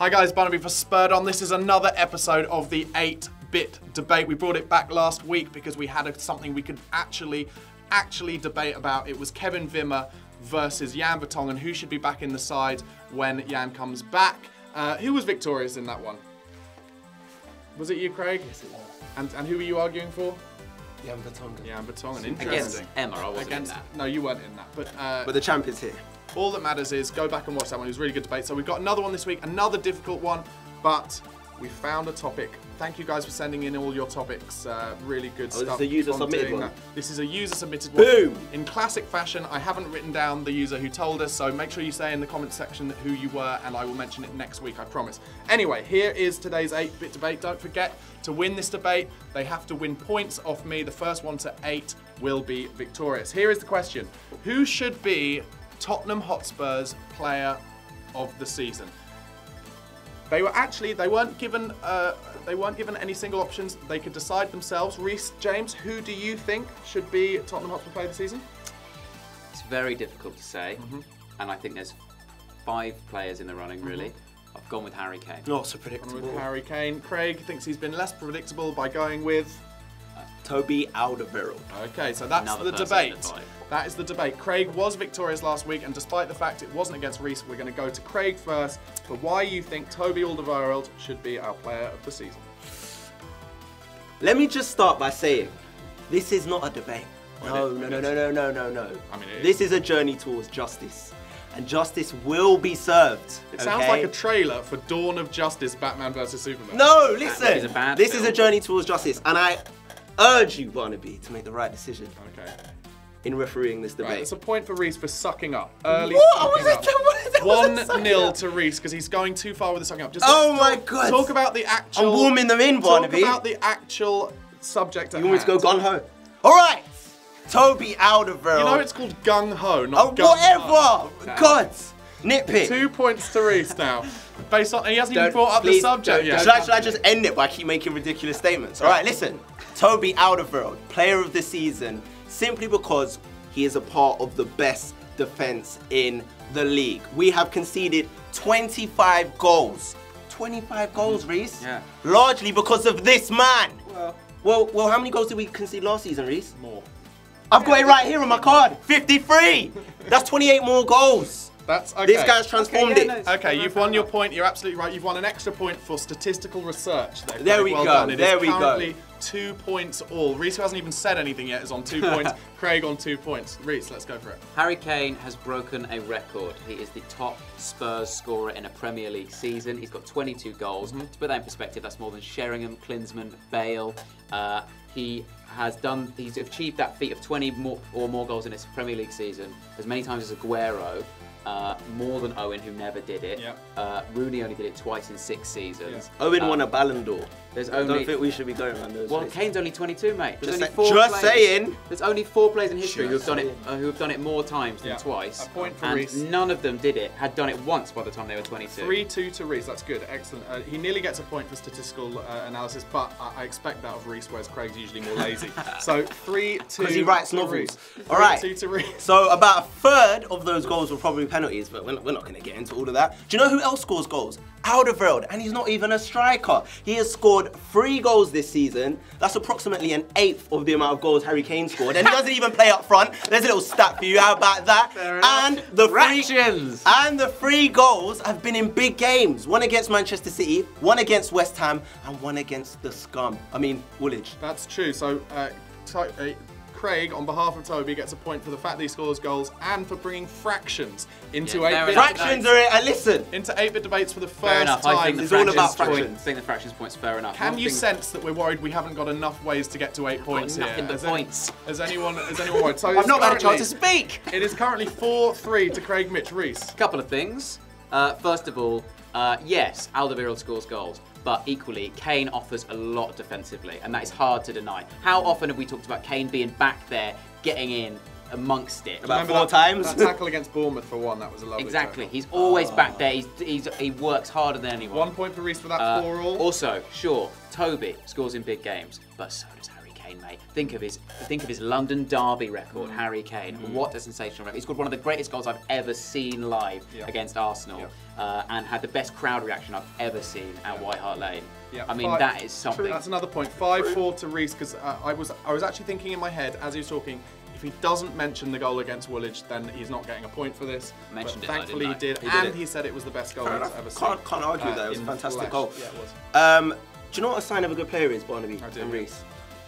Hi guys, Barnaby for Spurred On. This is another episode of the 8-bit debate. We brought it back last week because we had something we could actually debate about. It was Kevin Wimmer versus Jan Vertonghen, who should be back in the side when Jan comes back. Who was victorious in that one? Was it you, Craig? Yes, it was. And who were you arguing for? Jan Vertonghen. Jan Vertonghen, interesting. Against Emma, I wasn't in that. No, you weren't in that. But the champion's here. All that matters is go back and watch that one. It was a really good debate. So we've got another one this week, another difficult one, but we found a topic. Thank you guys for sending in all your topics. Really good stuff. This is a user-submitted one. This is a user-submitted one. Boom! In classic fashion, I haven't written down the user who told us, so make sure you say in the comment section who you were, and I will mention it next week, I promise. Anyway, here is today's 8-bit debate. Don't forget, to win this debate, they have to win points off me. The first one to 8 will be victorious. Here is the question. Who should be Tottenham Hotspur's player of the season? They weren't given any single options. They could decide themselves. Rhys James, who do you think should be Tottenham Hotspur player of the season? It's very difficult to say, and I think there's 5 players in the running really. I've gone with Harry Kane. Not so predictable. With Harry Kane. Craig thinks he's been less predictable by going with Toby Alderweireld. Okay, so that's the debate. That is the debate. Craig was victorious last week, and despite the fact it wasn't against Rhys, we're going to go to Craig first for why you think Toby Alderweireld should be our player of the season. Let me just start by saying, this is not a debate. No. I mean, this is a journey towards justice, and justice will be served. It sounds like a trailer for Dawn of Justice, Batman vs Superman. No, listen. This is a journey towards justice, and I urge you, Barnaby, to make the right decision. Okay. In refereeing this debate. Right, it's a point for Rhys for sucking up. Early. What? 1-0 to Rhys because he's going too far with the sucking up. Just oh my god. Talk about the actual. I'm warming them in, Barnaby. Talk about the actual subject at hand. You want me to go gung ho? All right. Toby Alderweireld. You know it's called gung ho, not gung. Oh, whatever. God. Nitpick. 2 points to Rhys now. Based on, and he hasn't even brought up the subject yet. Should I just end it by keep making ridiculous statements? All right, listen. Toby Alderweireld, player of the season, simply because he is a part of the best defense in the league. We have conceded 25 goals. 25 goals, Rhys? Yeah. Largely because of this man. Well, how many goals did we concede last season, Rhys? More. I've got it right here on my card. 53. That's 28 more goals. That's okay. This guy's transformed it. Okay, you've won your point. You're absolutely right. You've won an extra point for statistical research. There we go. There we go. Currently 2 points all. Rhys, who hasn't even said anything yet, is on 2 points. Craig on 2 points. Rhys, let's go for it. Harry Kane has broken a record. He is the top Spurs scorer in a Premier League season. He's got 22 goals. To put that in perspective, that's more than Sheringham, Klinsmann, Bale. He has done. He's achieved that feat of 20 or more goals in his Premier League season as many times as Aguero. More than Owen, who never did it. Yep. Rooney only did it twice in 6 seasons. Yeah. Owen won a Ballon d'Or. I don't think we should be going around those. Well, places. Kane's only 22, mate. There's only four players. There's only 4 players in history who have done it more times than twice. A point for Rhys. None of them had done it once by the time they were 22. 3-2 to Rhys. That's good. Excellent. He nearly gets a point for statistical analysis, but I expect that of Rhys, whereas Craig's usually more lazy. So 3-2. Because he writes novels. All right. 3-2 to Rhys. So about a third of those goals were probably penalties, but we're not going to get into all of that. Do you know who else scores goals? Alderweireld, and he's not even a striker. He has scored 3 goals this season. That's approximately 1/8 of the amount of goals Harry Kane scored, and he doesn't even play up front. There's a little stat for you. How about that? And the three goals have been in big games. One against Manchester City, one against West Ham, and one against the scum. I mean, Woolwich. That's true. So, Craig, on behalf of Toby, gets a point for the fact that he scores goals and for bringing fractions into 8-bit. Fractions are it, and listen! Into 8-bit debates for the first time. It's all about fractions. I think the fractions point's fair enough. Can you sense that we're worried we haven't got enough ways to get to 8 points here? Nothing but points. Is anyone worried? So I've not had a chance to speak! It is currently 4-3 to Craig Mitch. Rhys. A couple of things. First of all, yes, Alderweireld scores goals. But equally, Kane offers a lot defensively, and that is hard to deny. How often have we talked about Kane being back there, getting in amongst it? About 4 times. That tackle against Bournemouth for 1, that was a lovely tackle. He's always back there. He works harder than anyone. 1 point for Rhys for that 4-all. Also, sure, Toby scores in big games, but so does Harry Kane. Kane, mate. Think of his London Derby record, Harry Kane. What a sensational record. He scored one of the greatest goals I've ever seen live against Arsenal and had the best crowd reaction I've ever seen at White Hart Lane. Yeah, I mean, that is something. That's another point. 5-4 to Rhys, because I was actually thinking in my head as he was talking, if he doesn't mention the goal against Woolwich, then he's not getting a point for this. Mentioned it, thankfully he did, and he said it was the best goal he's ever seen. Can't argue that. It was a fantastic goal. Yeah, it was. Do you know what a sign of a good player is, Barnaby and Rhys?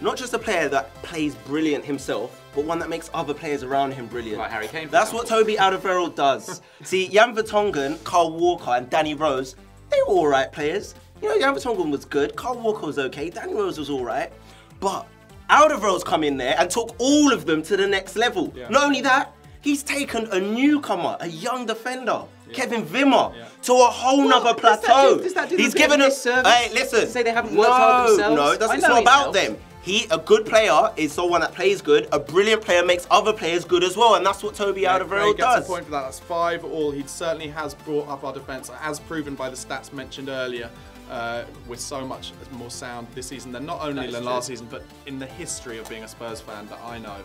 Not just a player that plays brilliant himself, but one that makes other players around him brilliant. Like Harry Kane. That's what Toby Alderweireld does. See, Jan Vertonghen, Carl Walker, and Danny Rose, they were all right players. You know, Jan Vertonghen was good, Carl Walker was okay, Danny Rose was all right, but Alderweireld's come in there and took all of them to the next level. Yeah. Not only that, he's taken a newcomer, a young defender, Kevin Wimmer, to a whole nother plateau. Does that do he's given us. Hey, listen. Say they haven't worked hard themselves. No, it's not about them. A good player is someone that plays good. A brilliant player makes other players good as well, and that's what Toby Alderweireld does. Gets a point for that. That's 5-all. He certainly has brought up our defence, as proven by the stats mentioned earlier. We're so much more sound this season than not only than last season, but in the history of being a Spurs fan that I know.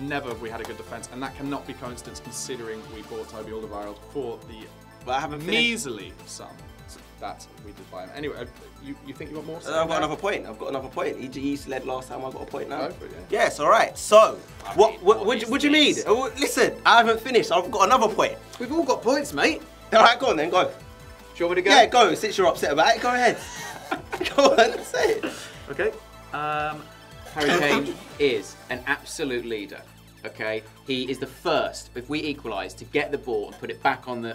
Never have we had a good defence, and that cannot be coincidence considering we bought Toby Alderweireld for the measly sum that we did buy him. Anyway, you think you got more? I've got another point. I've got another point. He led last time. I've got a point now. Yes, all right. So, what do you need? Oh, listen, I haven't finished. I've got another point. We've all got points, mate. All right, go on then. Go. Do you want me to go? Yeah, go. Since you're upset about it, go ahead. Go on, say it. Okay. Harry Kane is an absolute leader, okay? He is the first, if we equalise, to get the ball and put it back on the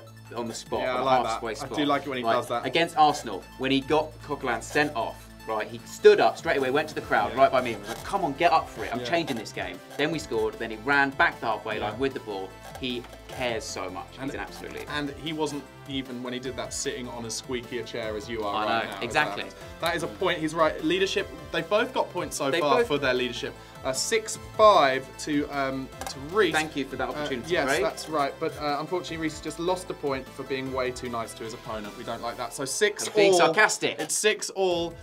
spot, yeah, on the halfway spot. I do like it when he does that. Against Arsenal, when he got Coquelin sent off, right, he stood up straight away, went to the crowd right by me and was like, come on, get up for it, I'm changing this game. Then we scored, then he ran back the halfway line with the ball. He cares so much, and he's an absolute leader. And he wasn't, even when he did that, sitting on as squeaky a chair as you are right now. Exactly. That is a point, he's right. Leadership, they've both got points so far for their leadership. 6-5 to Rhys. Thank you for that opportunity, yes, Ray. That's right. But unfortunately, Rhys just lost the point for being way too nice to his opponent. We don't like that. So 6-all. Being sarcastic. It's 6-all.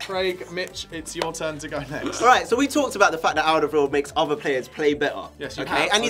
Craig, Mitch, it's your turn to go next. All right, so we talked about the fact that Alderweireld makes other players play better. Yes, you have. And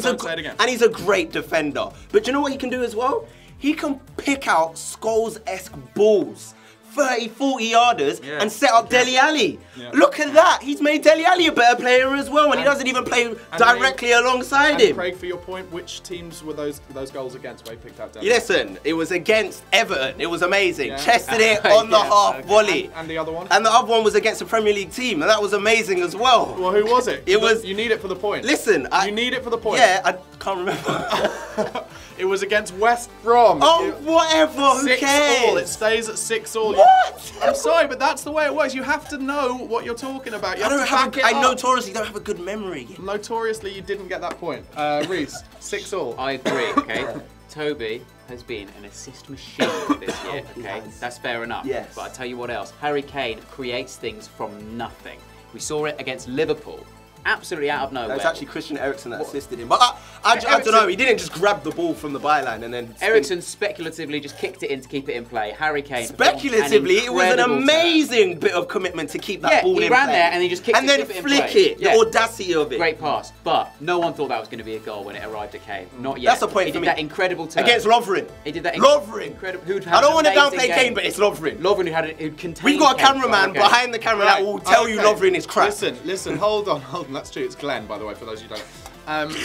he's a great defender. But do you know what he can do as well? He can pick out Scholes-esque balls, 30, 40 yarders, and set up Dele Alli. Yeah. Look at that. He's made Dele Alli a better player as well, and he doesn't even play directly alongside him. Craig, for your point, which teams were those goals against where he picked out Dele Alli? Listen, it was against Everton. It was amazing. Yeah. Chested it on the half volley. And the other one? And the other one was against a Premier League team, and that was amazing as well. Well, who was it? You need it for the point. Listen. You need it for the point. Yeah, I can't remember. It was against West Brom. Oh, whatever. Who cares? 6-all. It stays at 6-all. What? I'm sorry, but that's the way it works. You have to know what you're talking about. You I notoriously don't have a good memory. Notoriously, you didn't get that point. Rhys, 6-all. I agree, okay? Toby has been an assist machine this year, okay? That's fair enough. Yes. But I'll tell you what else. Harry Kane creates things from nothing. We saw it against Liverpool. Absolutely out of nowhere. That was actually Christian Eriksen that assisted him. But I don't know, he didn't just grab the ball from the byline and then... Eriksen speculatively just kicked it in to keep it in play. Harry Kane... Speculatively, it was an amazing bit of commitment to keep that ball in play. Yeah, he ran there and he just kicked it in play. And then flick it, the audacity of it. Great pass, but no one thought that was going to be a goal when it arrived at Kane. Not yet. That's a point for me. He did that incredible turn. Against Lovren. He did that incredible... Lovren! I don't want to downplay Kane, but it's Lovren. Lovren who contained... We've got a cameraman behind the camera that will tell you Lovren is crap. Listen, hold on, hold on. That's true, it's Glenn, by the way, for those who don't.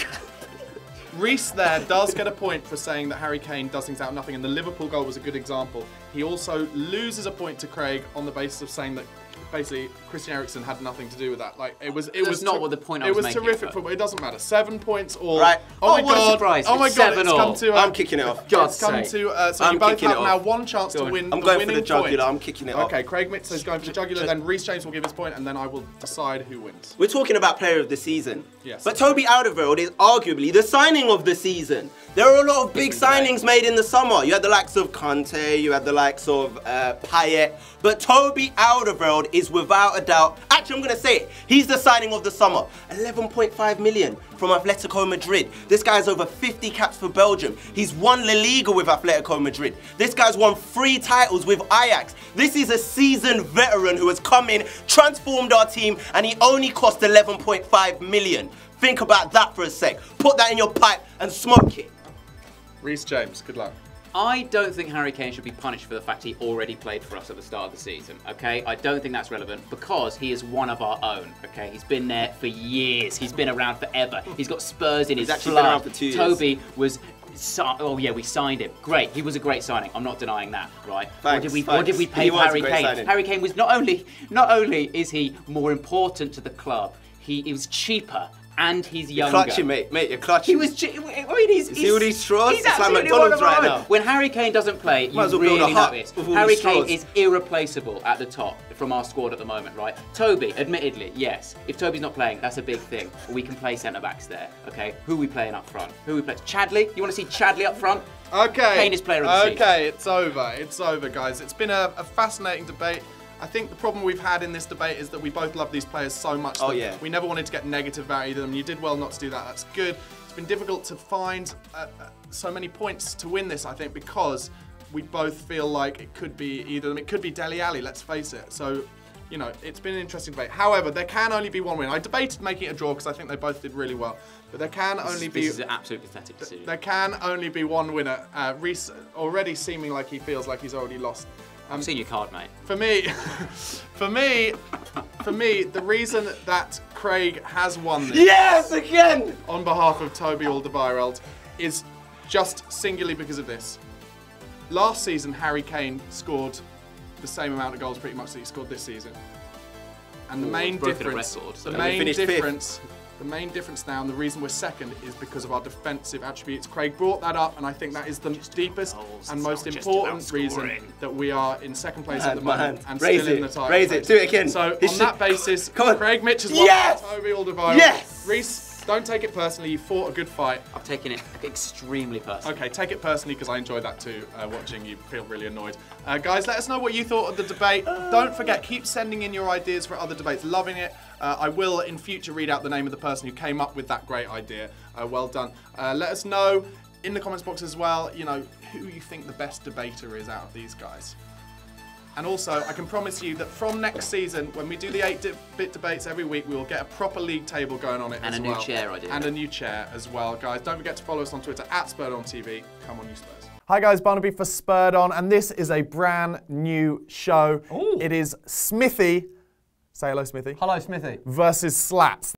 Rhys there does get a point for saying that Harry Kane does things out of nothing, and the Liverpool goal was a good example. He also loses a point to Craig on the basis of saying that basically Christian Eriksen had nothing to do with that. Like it was not what the point I was making. It was terrific, but it doesn't matter. 7 points all right. Oh my god! Surprise. Oh my god! It's come to I'm kicking it off. God's sake. So you both have now one chance to win. I'm going for the jugular. I'm kicking it off. Okay, Craig Mitchell's going for the jugular. Then Rhys James will give his point, and then I will decide who wins. We're talking about player of the season. Yes. But Toby Alderweireld is arguably the signing of the season. There are a lot of big signings made in the summer. You had the likes of Kanté, you had the likes of Payet, but Toby Alderweireld is without a doubt. actually, I'm going to say it. He's the signing of the summer. 11.5 million from Atletico Madrid. This guy's over 50 caps for Belgium. He's won La Liga with Atletico Madrid. This guy's won 3 titles with Ajax. This is a seasoned veteran who has come in, transformed our team, and he only cost 11.5 million. Think about that for a sec. Put that in your pipe and smoke it. Rhys James, good luck. I don't think Harry Kane should be punished for the fact he already played for us at the start of the season, okay? I don't think that's relevant because he is one of our own, okay? He's been there for years. He's been around forever. He's got Spurs in his blood. He's actually been around for 2 years. Toby was... oh yeah, we signed him. Great, he was a great signing. I'm not denying that, right? Thanks, what did we pay for Harry Kane? Signing. Harry Kane was not only is he more important to the club, he was cheaper. And he's younger. You're clutching, mate. Mate, you're clutching. He was... I mean, he's... See all these straws? He's like McDonald's right now. When Harry Kane doesn't play, you really know this. Harry Kane is irreplaceable at the top from our squad at the moment, right? Toby, admittedly, yes. If Toby's not playing, that's a big thing. We can play centre-backs there, okay? Who are we playing up front? Who are we playing? Chadley? You want to see Chadley up front? Okay. Kane is player of the season. Okay, it's over. It's over, guys. It's been a fascinating debate. I think the problem we've had in this debate is that we both love these players so much that we never wanted to get negative about either of them. You did well not to do that. That's good. It's been difficult to find so many points to win this, I think, because we both feel like it could be either of them. It could be Dele Alli, let's face it. So, you know, it's been an interesting debate. However, there can only be one win. I debated making it a draw because I think they both did really well. But there can only be... This is an absolute pathetic decision. There can only be one winner. Rhys already seeming like he feels like he's already lost. I've seen your card, mate. For me, the reason that Craig has won this... Yes, again! On behalf of Toby Alderweireld is just singularly because of this. Last season, Harry Kane scored the same amount of goals pretty much that he scored this season. And the main difference now, and the reason we're second, is because of our defensive attributes. Craig brought that up, and I think that is the deepest and most important reason that we are in second place at the moment and still in the title. Raise it, do it again. So on that basis, Craig Mitchell won. Yes! Toby Alderweireld. Yes! Rhys, don't take it personally. You fought a good fight. I've taken it extremely personally. Okay, take it personally because I enjoyed that too. Watching you feel really annoyed. Guys, let us know what you thought of the debate. Don't forget, keep sending in your ideas for other debates. Loving it. I will in future read out the name of the person who came up with that great idea. Well done. Let us know in the comments box as well, you know, who you think the best debater is out of these guys. And also, I can promise you that from next season, when we do the 8-bit debates every week, we will get a proper league table going on it as well. And a new chair idea. And a new chair as well, guys. Don't forget to follow us on Twitter @SpurredOnTV. Come on, you Spurs. Hi guys, Barnaby for Spurred On, and this is a brand new show. Ooh. It is Smithy. Say hello, Smithy. Hello, Smithy. Versus Slats.